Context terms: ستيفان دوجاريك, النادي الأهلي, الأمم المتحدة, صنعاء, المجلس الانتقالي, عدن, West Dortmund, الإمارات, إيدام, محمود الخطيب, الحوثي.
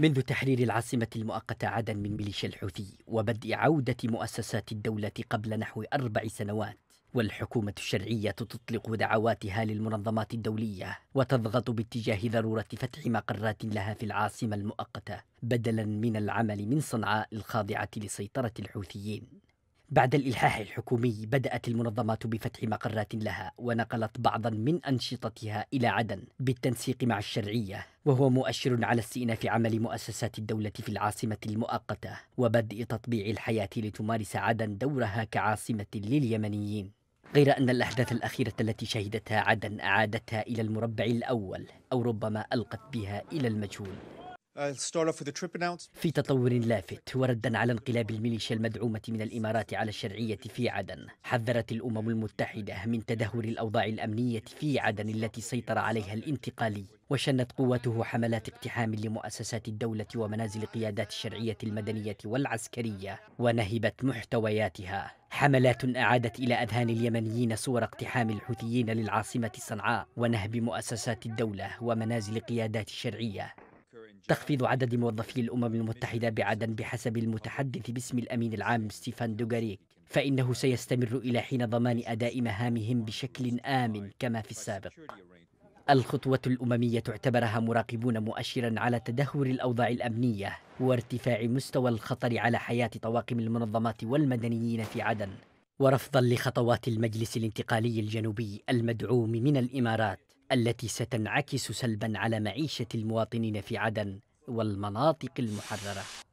منذ تحرير العاصمة المؤقتة عدن من ميليشيا الحوثي وبدء عودة مؤسسات الدولة قبل نحو 4 سنوات، والحكومة الشرعية تطلق دعواتها للمنظمات الدولية وتضغط باتجاه ضرورة فتح مقرات لها في العاصمة المؤقتة بدلا من العمل من صنعاء الخاضعة لسيطرة الحوثيين. بعد الإلحاح الحكومي بدأت المنظمات بفتح مقرات لها، ونقلت بعضا من أنشطتها إلى عدن بالتنسيق مع الشرعية، وهو مؤشر على استئناف عمل مؤسسات الدولة في العاصمة المؤقتة وبدء تطبيع الحياة لتمارس عدن دورها كعاصمة لليمنيين. غير أن الأحداث الأخيرة التي شهدتها عدن أعادتها إلى المربع الأول، أو ربما ألقت بها إلى المجهول. في تطور لافت وردا على انقلاب الميليشيا المدعومة من الإمارات على الشرعية في عدن، حذرت الأمم المتحدة من تدهور الأوضاع الأمنية في عدن التي سيطر عليها الانتقالي، وشنت قواته حملات اقتحام لمؤسسات الدولة ومنازل قيادات الشرعية المدنية والعسكرية ونهبت محتوياتها. حملات أعادت إلى أذهان اليمنيين صور اقتحام الحوثيين للعاصمة صنعاء ونهب مؤسسات الدولة ومنازل قيادات الشرعية. تخفيض عدد موظفي الأمم المتحدة بعدن بحسب المتحدث باسم الأمين العام ستيفان دوجاريك، فإنه سيستمر إلى حين ضمان أداء مهامهم بشكل آمن كما في السابق. الخطوة الأممية اعتبرها مراقبون مؤشرا على تدهور الأوضاع الأمنية وارتفاع مستوى الخطر على حياة طواقم المنظمات والمدنيين في عدن، ورفضا لخطوات المجلس الانتقالي الجنوبي المدعوم من الإمارات التي ستنعكس سلبا على معيشة المواطنين في عدن والمناطق المحررة.